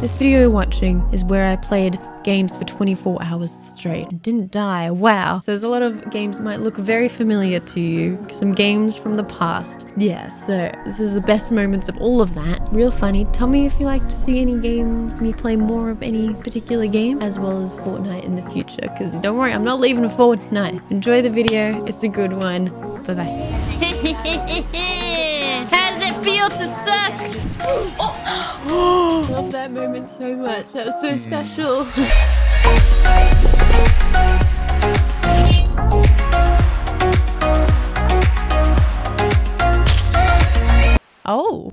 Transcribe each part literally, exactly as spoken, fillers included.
This video you're watching is where I played games for twenty-four hours straight and didn't die. Wow. So there's a lot of games that might look very familiar to you. Some games from the past. Yeah, so this is the best moments of all of that. Real funny. Tell me if you like to see any game, me play more of any particular game, as well as Fortnite in the future. Because don't worry, I'm not leaving Fortnite. Enjoy the video. It's a good one. Bye-bye. How does it feel to suck? Oh. Oh, love that moment so much. That was so special. Oh,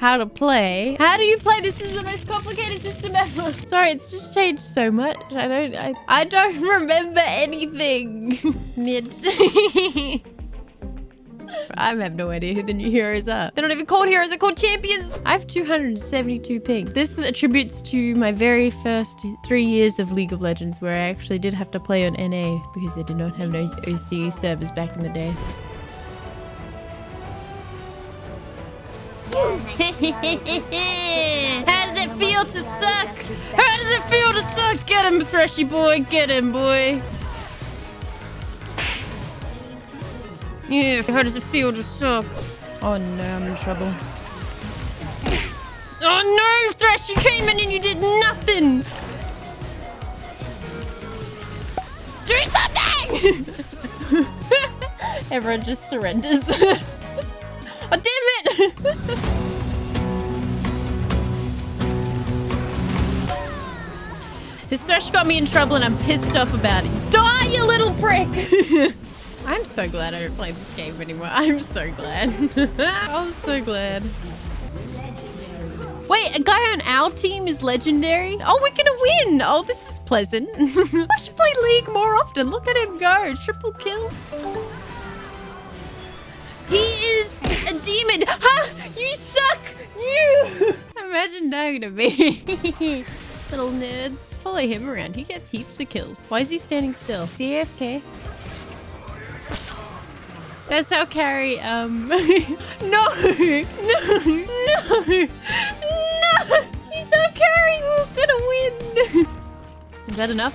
how to play? How do you play? This is the most complicated system ever. Sorry, it's just changed so much. I don't. I. I don't remember anything. Mid. I have no idea who the new heroes are. They're not even called heroes, they're called champions. I have two hundred seventy-two ping. This attributes to my very first three years of League of Legends, where I actually did have to play on N A because they did not have no O C servers back in the day. How does it feel to suck? How does it feel to suck? Get him, Threshy boy, get him, boy. Yeah, how does it feel to suck? Oh no, I'm in trouble. Oh no, Thresh, you came in and you did nothing! Do something! Everyone just surrenders. Oh damn it! This Thresh got me in trouble and I'm pissed off about it. Die, you little prick! I'm so glad I don't play this game anymore. I'm so glad. I'm so glad. Wait, a guy on our team is legendary? Oh, we're gonna win. Oh, this is pleasant. I should play League more often. Look at him go. Triple kills. He is a demon. Huh? You suck. You. Imagine dying to me. Little nerds. Follow him around. He gets heaps of kills. Why is he standing still? C F K. That's how carry, um, no, no, no, no, he's our carry, we're gonna win. Is that enough?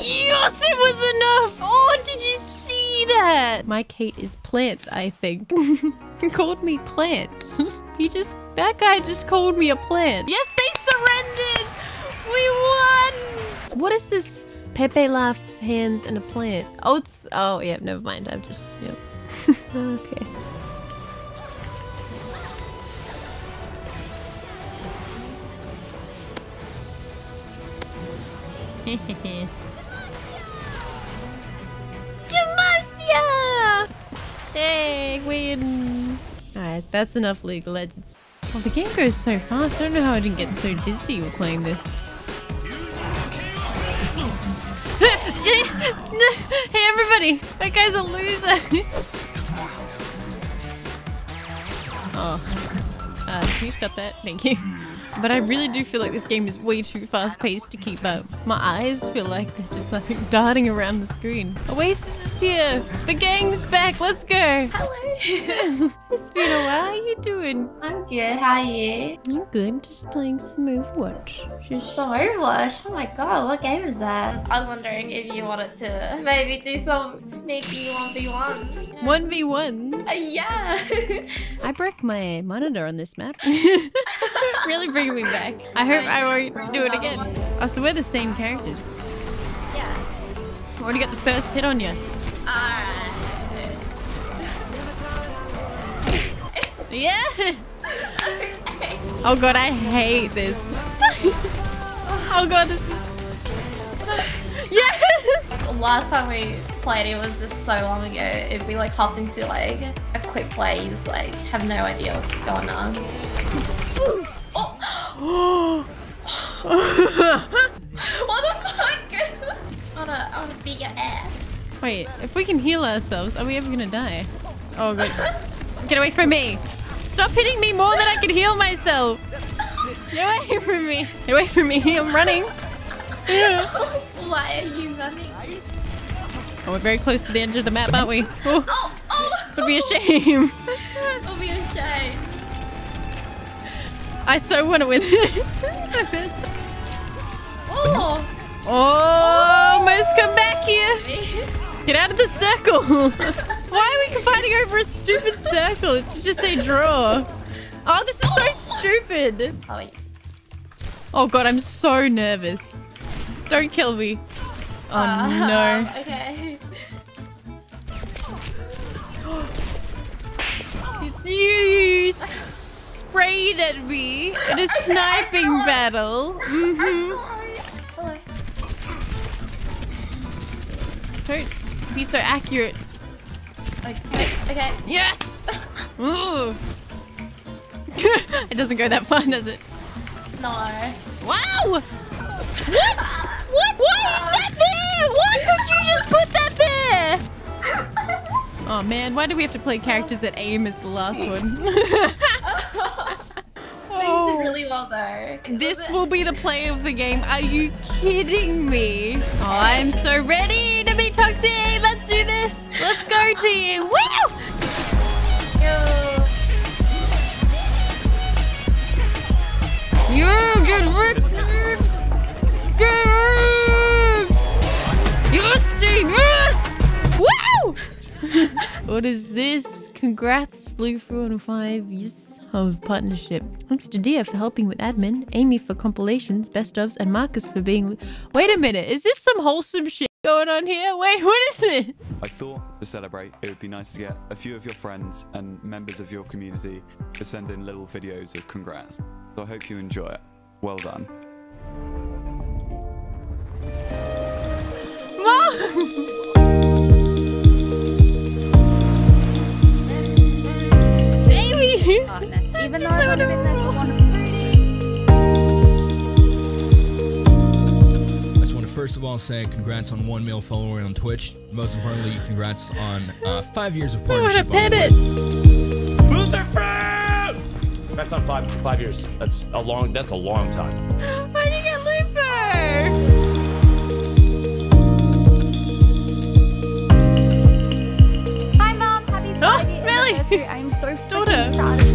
Yes, it was enough. Oh, did you see that? My Kate is plant, I think. He called me plant. He just, that guy just called me a plant. Yes, they surrendered. We won. What is this? Pepe laugh, hands, and a plant. Oh, it's... Oh, yeah, never mind. I'm just... Yep. Okay. Demacia! Hey, win! Alright, that's enough League of Legends. Well, the game goes so fast. I don't know how I didn't get so dizzy with playing this. Hey everybody! That guy's a loser! Oh. Uh, can you stop that? Thank you. But I really do feel like this game is way too fast paced to keep up. My eyes feel like they're just like darting around the screen. Oasis is here! The gang's back! Let's go! Hello! It's been a while. How you doing? I'm good. How are you? I'm good. Just playing Smooth Watch. Just... Smooth Watch? Oh my god, what game is that? I was wondering if you wanted to maybe do some sneaky one v ones. one v ones? Uh, yeah! I broke my monitor on this map. Really brings me back. I hope I won't do it again. Oh, so we're the same characters. Yeah. I already got the first hit on you. Alright. Yeah. Oh god, I hate this. Oh god, this is... Yes! Last time we played, it was just so long ago. If we like hopped into like a quick play, you just like have no idea what's going on. Ooh. Oh. What the fuck? I wanna, I wanna beat your ass. Wait, if we can heal ourselves, are we ever gonna die? Oh god. Get away from me! Stop hitting me more than I can heal myself! Get away from me! Get away from me! I'm running! Why are you running? Oh, we're very close to the edge of the map, aren't we? Oh! Oh! Oh. It'll be a shame! It'll be a shame! I so want to win. So good. Oh. Oh, almost come back here. Get out of the circle. Why are we fighting over a stupid circle? It should just say draw. Oh, this is so stupid. Oh, God, I'm so nervous. Don't kill me. Oh, uh, no. Okay. It's you. You sprayed at me in a sniping battle. Mm-hmm. I'm sorry. Don't be so accurate. Okay. Okay. Yes! Ooh. It doesn't go that far, does it? No. Wow! What? What? Why is that there? Why could you just put that there? Oh man, why do we have to play characters that aim is the last one? Oh. You did really well though. This will be the play of the game. Are you kidding me? Oh, I'm so ready to be toxic. Let's do this. Let's go team. Woo! Yo. Yo, good work, dude. Good! Yes, team! Yes! Wow! What is this? Congrats, Lufu, on five years of partnership. Thanks to Dia for helping with admin, Amy for compilations, best ofs, and Marcus for being... Wait a minute, is this some wholesome shit going on here? Wait, what is this? I thought to celebrate, it would be nice to get a few of your friends and members of your community to send in little videos of congrats. So I hope you enjoy it. Well done. Mom! Even though I would have been there for one of them. I just want to first of all say congrats on one mil follower on Twitch. Most importantly, congrats on uh, five years of partnership. I want to pet it. Move the fruit! Congrats on five five years. That's a long. That's a long time. Why did you get Looper? Hi, Mom. Happy five year anniversary. I'm so daughter. Proud of you.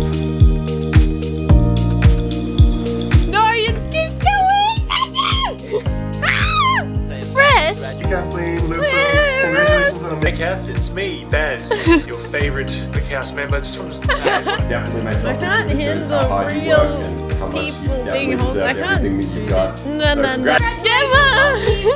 Kathleen, Lufu, congratulations on the McCaff. It's me, Bez, your favorite McCaff member. Just from definitely myself. I can't handle real people being holes. I can't. No, no, no. Never.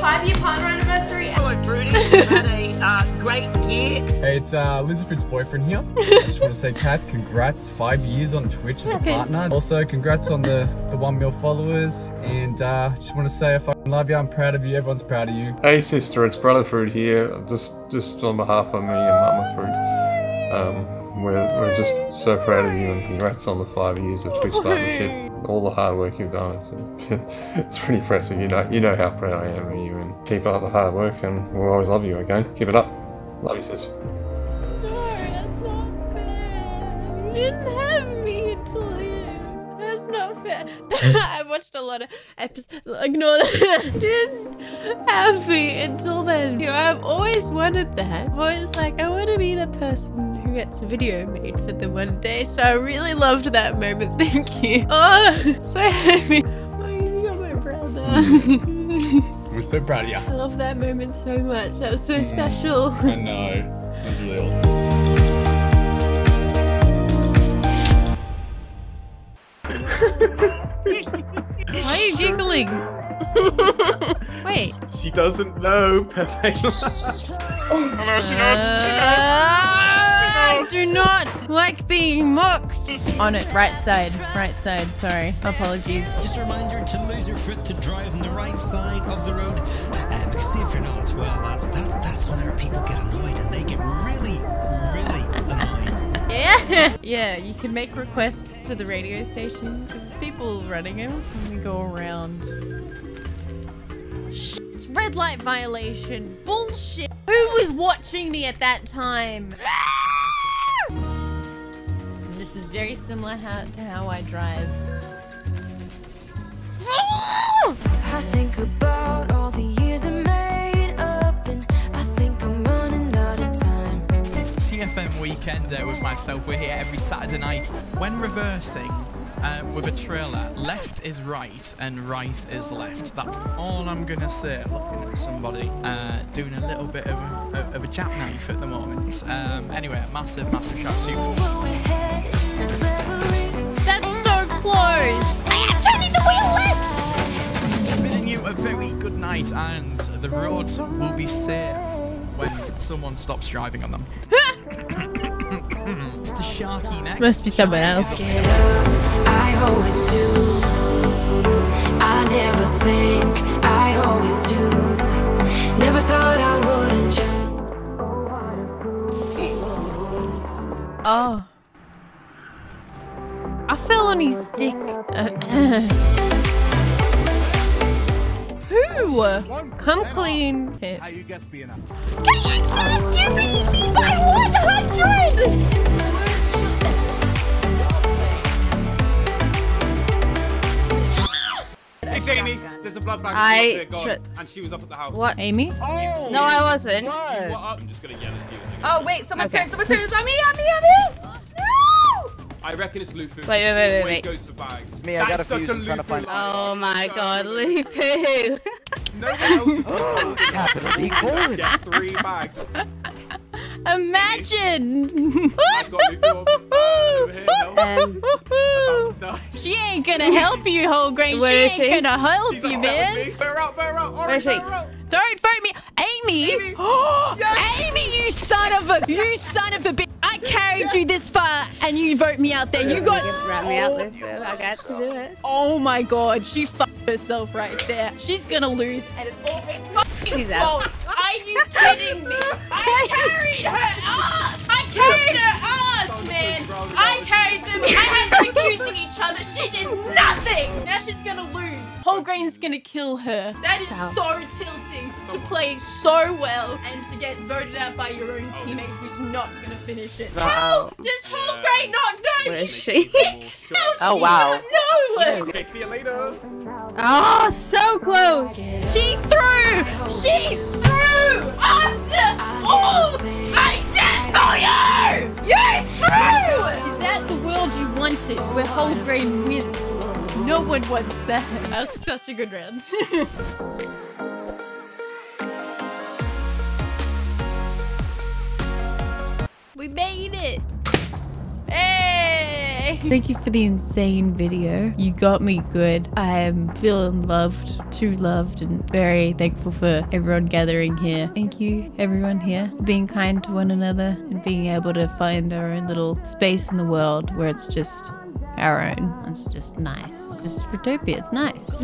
Five-year partner anniversary. Hello, Fruity. You've had a uh, great year. Hey, it's uh, Elizabeth's boyfriend here. I just want to say, Kat, congrats. Five years on Twitch as a okay. partner. Also, congrats on the the one mil followers. And uh, just want to say, if I love you, I'm proud of you, everyone's proud of you. Hey sister, it's Brother Fruit here, just just on behalf of me and Mama Fruit. Um, we're, we're just so proud of you and congrats on the five years of Twitch partnership. All the hard work you've done, it's, it's pretty impressive, you know, you know how proud I am of you and keep up the hard work and we'll always love you, okay? Keep it up. Love you sis. No, that's not fair. You didn't have me until you. That's not fair. I've watched a lot of episodes. Ignore that. Didn't have me until then. You know, I've always wanted that. I've always like, I want to be the person who gets a video made for the one day. So I really loved that moment. Thank you. Oh, so happy. Oh, you got my brother. We're so proud of you. I love that moment so much. That was so mm. special. I know. That was really awesome. Why are you giggling? Wait. She doesn't know, Pepe. Oh no, she knows. She knows. I do not like being mocked. On it, right side, right side. Sorry, apologies. Just a reminder to loser foot to drive on the right side of the road. Uh, because if you're not as well, that's that's that's whenever people get annoyed and they get really, really annoyed. Yeah. Yeah, you can make requests to the radio stations because there's people running them and we go around. Shit, it's red light violation. Bullshit. Who was watching me at that time? This is very similar how, to how I drive. I think about all the years I made up and I think I'm running out of time. It's T F M weekend with myself. We're here every Saturday night when reversing. um, with a trailer. Left is right and right is left. That's all I'm going to say looking at somebody uh, doing a little bit of a, of a jackknife at the moment. Um, anyway, massive, massive shout to you. That's so close! I am turning the wheel left! A very good night, and the roads will be safe when someone stops driving on them. It's the sharky next. Must be someone else. I always do. I never think. I always do. Never thought I wouldn't. Oh, I fell on his stick. Who? Come clean. Hit. How you guys being up? K X S, you beat me by one hundred! It's Amy. There's a blood bag. I there, and she was up at the house. What, Amy? Oh, no, I wasn't. What? I'm just gonna yell at you. Oh wait, someone's okay. turn. Someone's turn. It's on me, on me, on me. I reckon it's Lufu. Wait, wait, wait, wait, wait. Goes for bags. Me, I got a such a Lufu. Find oh my so god, Lufu! No one else. Oh, yeah, yeah, three bags. Imagine. I've got Lufu over here. Um, about to die. She ain't gonna help you, Whxlegrain. She ain't she? gonna help She's you, man. Bear out, bear out, Where is she? Don't vote me, Amy. Amy. Yes. Amy, you son of a, you son of a bitch. I carried you this far, and you vote me out there. You got you ran me out oh, there. I got to do it. Oh my god, she fucked herself right there. She's gonna lose, and it's all my She's fault. Out. Are you kidding me? I carried her ass. I carried her ass, man. I carried them. I had them accusing each other. She did nothing. Now she's gonna lose. Holgrain's gonna kill her. That is so tilting to play so well and to get voted out by your own teammate who's not gonna finish it. Wow. How does Whxlegrain not know? Where is she? Oh wow. No. Okay, see you later. Oh, so close. She threw. She threw. After all, I did for you. You threw. Is that the world you wanted, where Whxlegrain wins? No one wants that. That was such a good round. We made it. Hey! Thank you for the insane video. You got me good. I am feeling loved, too loved, and very thankful for everyone gathering here. Thank you, everyone here, for being kind to one another and being able to find our own little space in the world where it's just our own. It's just nice. It's just Rotopia. It's nice.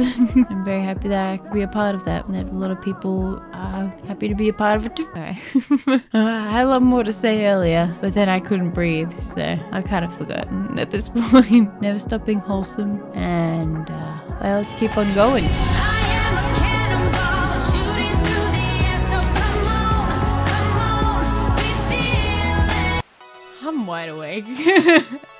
I'm very happy that I could be a part of that, and that a lot of people are happy to be a part of it too. Right. I had a lot more to say earlier, but then I couldn't breathe, so I've kind of forgotten at this point. Never stop being wholesome, and uh, well, let's keep on going. I'm wide awake.